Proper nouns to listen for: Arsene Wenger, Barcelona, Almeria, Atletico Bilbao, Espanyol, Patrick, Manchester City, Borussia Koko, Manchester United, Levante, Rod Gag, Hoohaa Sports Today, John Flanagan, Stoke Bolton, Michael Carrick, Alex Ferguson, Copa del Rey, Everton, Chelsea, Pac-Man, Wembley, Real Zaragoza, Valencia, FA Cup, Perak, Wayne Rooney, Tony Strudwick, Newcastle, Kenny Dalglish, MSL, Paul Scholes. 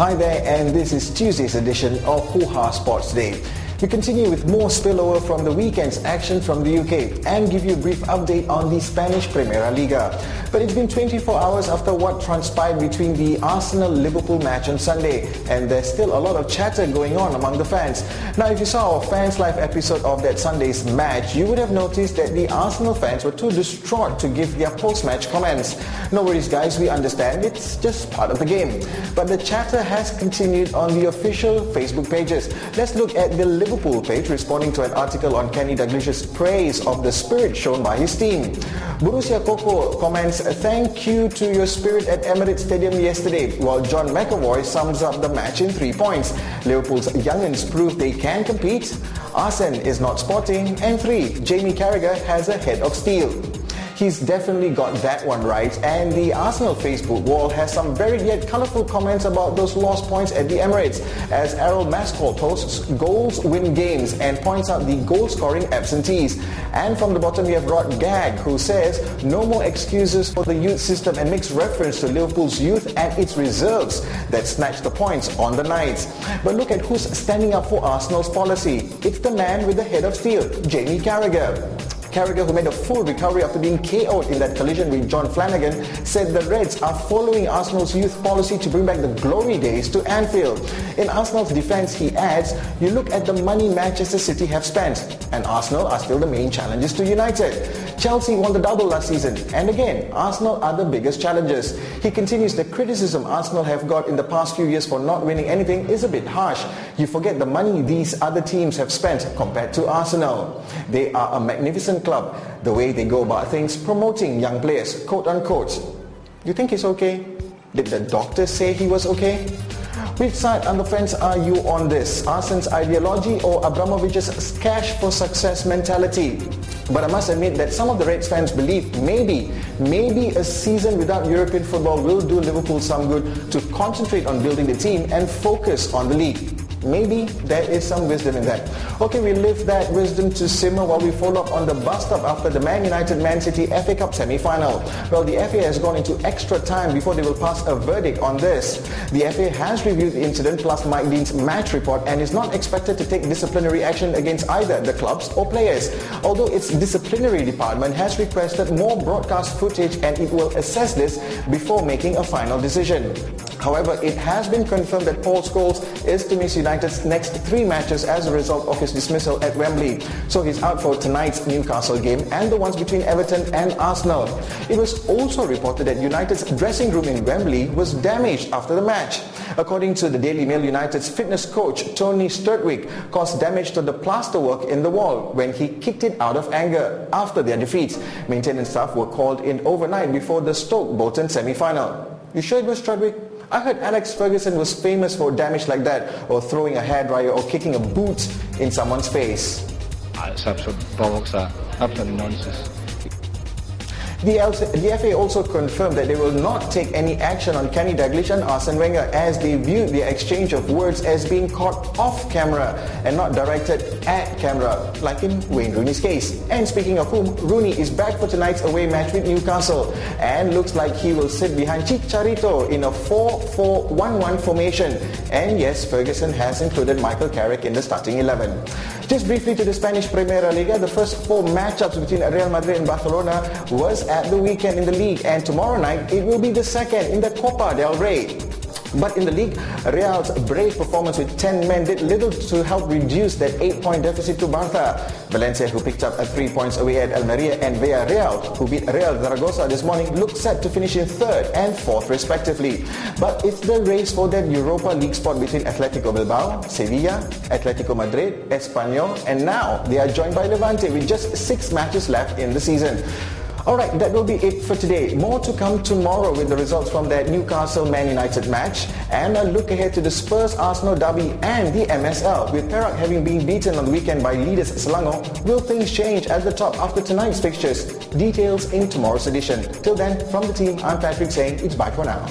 Hi there, and this is Tuesday's edition of Hoohaa Sports Today. We continue with more spillover from the weekend's action from the UK and give you a brief update on the Spanish Primera Liga. But it's been 24 hours after what transpired between the Arsenal-Liverpool match on Sunday, and there's still a lot of chatter going on among the fans. Now, if you saw our Fans Live episode of that Sunday's match, you would have noticed that the Arsenal fans were too distraught to give their post-match comments. No worries guys, we understand, it's just part of the game. But the chatter has continued on the official Facebook pages. Let's look at the Liverpool page responding to an article on Kenny Dalglish's praise of the spirit shown by his team. Borussia Koko comments, "Thank you to your spirit at Emirates Stadium yesterday," while John McAvoy sums up the match in 3 points. Liverpool's youngins prove they can compete. Arsene is not sporting. And 3, Jamie Carragher has a head of steel. He's definitely got that one right, and the Arsenal Facebook wall has some varied yet colourful comments about those lost points at the Emirates, as Errol Mascall posts, "Goals win games," and points out the goal-scoring absentees. And from the bottom, we have Rod Gag, who says, "No more excuses for the youth system," and makes reference to Liverpool's youth and its reserves that snatched the points on the night. But look at who's standing up for Arsenal's policy. It's the man with the head of steel, Jamie Carragher. Carragher, who made a full recovery after being KO'd in that collision with John Flanagan, said the Reds are following Arsenal's youth policy to bring back the glory days to Anfield. In Arsenal's defence, he adds, "You look at the money Manchester City have spent, and Arsenal are still the main challengers to United. Chelsea won the double last season, and again, Arsenal are the biggest challengers." He continues, "The criticism Arsenal have got in the past few years for not winning anything is a bit harsh. You forget the money these other teams have spent compared to Arsenal. They are a magnificent club, the way they go about things, promoting young players, quote unquote. You think he's okay? Did the doctor say he was okay? Which side on the fence are you on this? Arsene's ideology or Abramovich's cash for success mentality? But I must admit that some of the Reds fans believe maybe a season without European football will do Liverpool some good to concentrate on building the team and focus on the league. Maybe there is some wisdom in that. Okay, we leave that wisdom to simmer while we follow up on the bust-up after the Man United-Man City FA Cup semi-final. Well, the FA has gone into extra time before they will pass a verdict on this. The FA has reviewed the incident plus Mike Dean's match report and is not expected to take disciplinary action against either the clubs or players, although its disciplinary department has requested more broadcast footage and it will assess this before making a final decision. However, it has been confirmed that Paul Scholes is to miss United's next 3 matches as a result of his dismissal at Wembley. So he's out for tonight's Newcastle game and the ones between Everton and Arsenal. It was also reported that United's dressing room in Wembley was damaged after the match. According to the Daily Mail, United's fitness coach Tony Strudwick caused damage to the plasterwork in the wall when he kicked it out of anger after their defeat. Maintenance staff were called in overnight before the Stoke Bolton semi-final. You sure it was Strudwick? I heard Alex Ferguson was famous for damage like that, or throwing a hairdryer or kicking a boot in someone's face. It's absolute bollocks, that. Absolute nonsense. The FA also confirmed that they will not take any action on Kenny Dalglish and Arsene Wenger as they viewed their exchange of words as being caught off camera and not directed at camera, like in Wayne Rooney's case. And speaking of whom, Rooney is back for tonight's away match with Newcastle and looks like he will sit behind Chicharito in a 4-4-1-1 formation. And yes, Ferguson has included Michael Carrick in the starting 11. Just briefly to the Spanish Primera Liga, the first 4 matchups between Real Madrid and Barcelona was at the weekend in the league, and tomorrow night it will be the second in the Copa del Rey. But in the league, Real's brave performance with 10 men did little to help reduce that 8-point deficit to Barca. Valencia, who picked up 3 points away at Almeria, and Villarreal, who beat Real Zaragoza this morning, look set to finish in 3rd and 4th respectively. But it's the race for that Europa League spot between Atletico Bilbao, Sevilla, Atletico Madrid, Espanyol, and now they are joined by Levante with just 6 matches left in the season. Alright, that will be it for today. More to come tomorrow with the results from that Newcastle-Man United match and a look ahead to the Spurs-Arsenal derby and the MSL. With Perak having been beaten on the weekend by leaders Selangor, will things change at the top after tonight's fixtures? Details in tomorrow's edition. Till then, from the team, I'm Patrick saying it's bye for now.